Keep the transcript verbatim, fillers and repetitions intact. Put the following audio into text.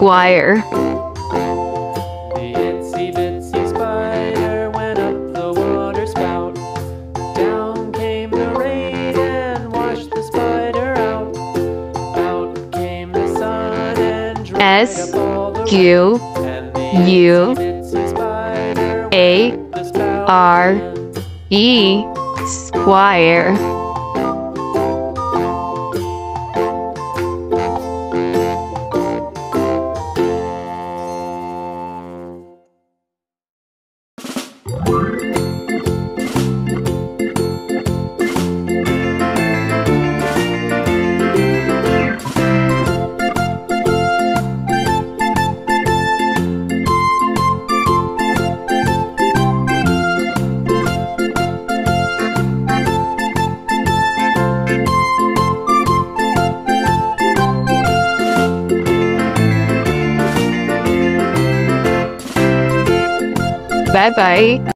choir. The itsy bitsy spider went up the water spout. Down came the rain and washed the spider out. Out came the sun and dried S- up all the Q- rain. And the U- itsy spider A- went up the spout R- and E- Squire. Bye-bye.